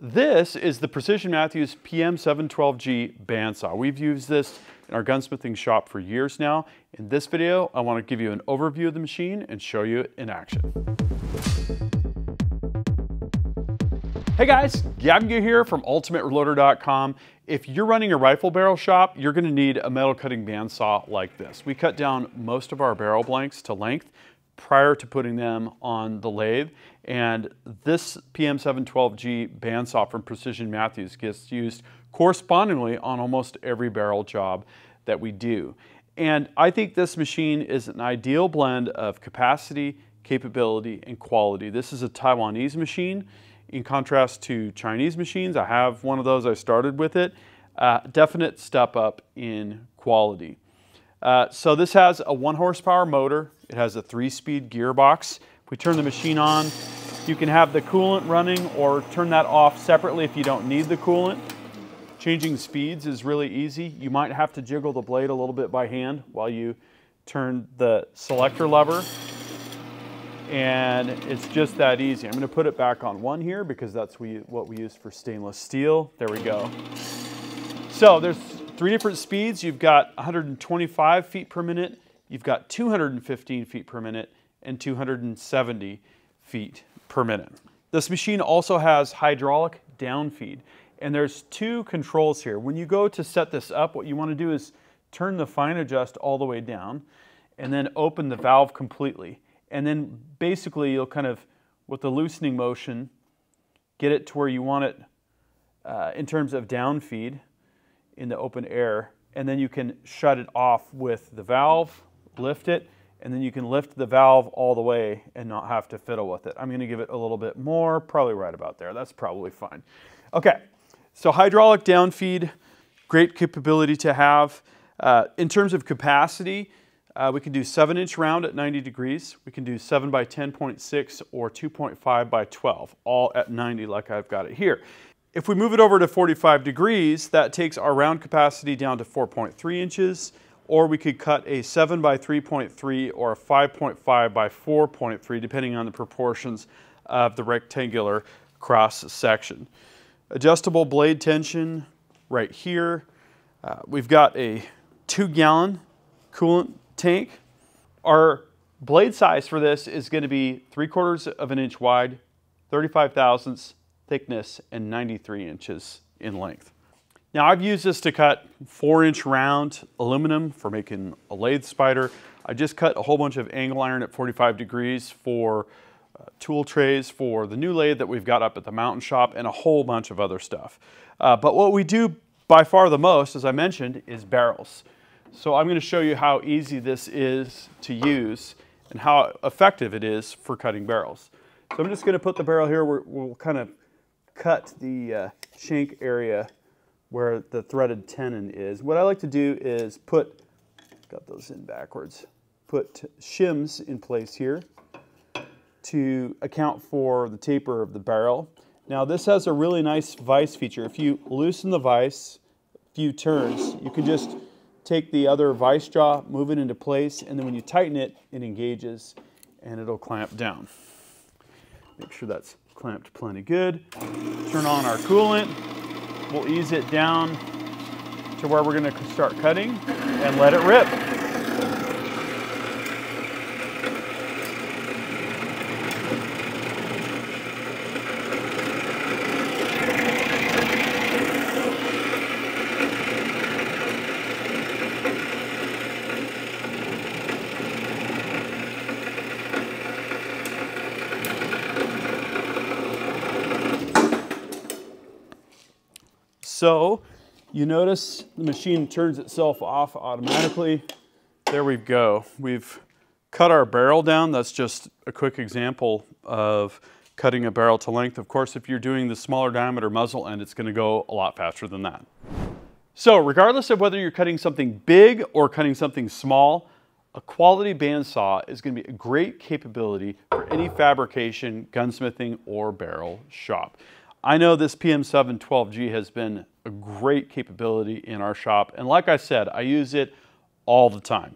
This is the Precision Matthews PM712G bandsaw. We've used this in our gunsmithing shop for years now. In this video, I want to give you an overview of the machine and show you in action. Hey guys, Gavin here from UltimateReloader.com. If you're running a rifle barrel shop, you're going to need a metal cutting bandsaw like this. We cut down most of our barrel blanks to length prior to putting them on the lathe. And this PM712G bandsaw from Precision Matthews gets used correspondingly on almost every barrel job that we do. And I think this machine is an ideal blend of capacity, capability, and quality. This is a Taiwanese machine in contrast to Chinese machines. I have one of those, I started with it. Definite step up in quality. So this has a 1 horsepower motor. It has a 3-speed gearbox. If we turn the machine on, you can have the coolant running or turn that off separately if you don't need the coolant. Changing speeds is really easy. You might have to jiggle the blade a little bit by hand while you turn the selector lever. And it's just that easy. I'm going to put it back on 1 here because that's what we use for stainless steel. There we go. So there's 3 different speeds. You've got 125 feet per minute, you've got 215 feet per minute, and 270 feet per minute. This machine also has hydraulic downfeed, and there's 2 controls here. When you go to set this up, what you want to do is turn the fine adjust all the way down, and then open the valve completely. And then basically you'll kind of, with the loosening motion, get it to where you want it in terms of downfeed in the open air, and then you can shut it off with the valve, lift it, and then you can lift the valve all the way and not have to fiddle with it. I'm going to give it a little bit more, probably right about there. That's probably fine. Okay, so hydraulic downfeed, great capability to have. In terms of capacity, we can do 7-inch round at 90 degrees. We can do 7 by 10.6 or 2.5 by 12, all at 90 like I've got it here. If we move it over to 45 degrees, that takes our round capacity down to 4.3 inches, or we could cut a 7 by 3.3 or a 5.5 by 4.3, depending on the proportions of the rectangular cross section. Adjustable blade tension right here. We've got a 2-gallon coolant tank. Our blade size for this is going to be 3/4 of an inch wide, 35 thousandths, thickness, and 93 inches in length. Now I've used this to cut 4-inch round aluminum for making a lathe spider. I just cut a whole bunch of angle iron at 45 degrees for tool trays for the new lathe that we've got up at the mountain shop and a whole bunch of other stuff. But what we do by far the most, as I mentioned, is barrels. So I'm going to show you how easy this is to use and how effective it is for cutting barrels. So I'm just going to put the barrel here. We'll kind of cut the shank area where the threaded tenon is. What I like to do is put, got those in backwards, put shims in place here to account for the taper of the barrel. Now this has a really nice vise feature. If you loosen the vise a few turns, you can just take the other vise jaw, move it into place, and then when you tighten it, it engages and it'll clamp down. Make sure that's clamped plenty good. Turn on our coolant. We'll ease it down to where we're going to start cutting and let it rip. So you notice the machine turns itself off automatically. There we go. We've cut our barrel down. That's just a quick example of cutting a barrel to length. Of course, if you're doing the smaller diameter muzzle end, it's going to go a lot faster than that. So regardless of whether you're cutting something big or cutting something small, a quality bandsaw is going to be a great capability for any fabrication, gunsmithing, or barrel shop. I know this PM712G has been a great capability in our shop, and like I said, I use it all the time.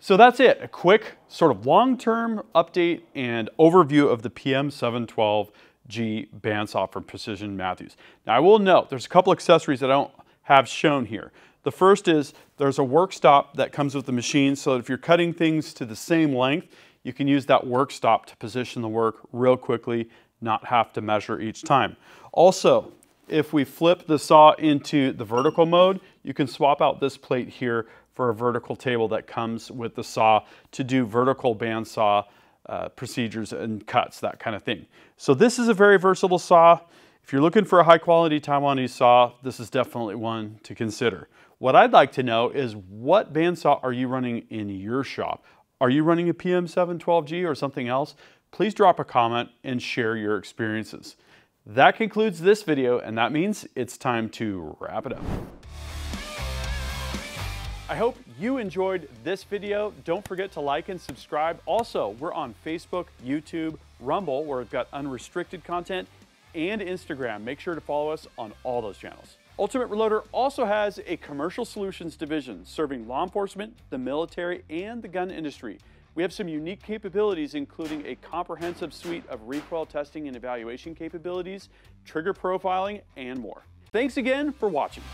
So that's it, a quick sort of long-term update and overview of the PM712 G bandsaw from Precision Matthews. Now I will note, there's a couple accessories that I don't have shown here. The first is there's a work stop that comes with the machine, so that if you're cutting things to the same length, you can use that work stop to position the work real quickly, not have to measure each time. Also, if we flip the saw into the vertical mode, you can swap out this plate here for a vertical table that comes with the saw to do vertical bandsaw procedures and cuts, that kind of thing. So this is a very versatile saw. If you're looking for a high quality Taiwanese saw, this is definitely one to consider. What I'd like to know is, what bandsaw are you running in your shop? Are you running a PM712G or something else? Please drop a comment and share your experiences. That concludes this video, and that means it's time to wrap it up. I hope you enjoyed this video. Don't forget to like and subscribe. Also, we're on Facebook, YouTube, Rumble, where we've got unrestricted content, and Instagram. Make sure to follow us on all those channels. Ultimate Reloader also has a commercial solutions division serving law enforcement, the military, and the gun industry. We have some unique capabilities, including a comprehensive suite of recoil testing and evaluation capabilities, trigger profiling, and more. Thanks again for watching.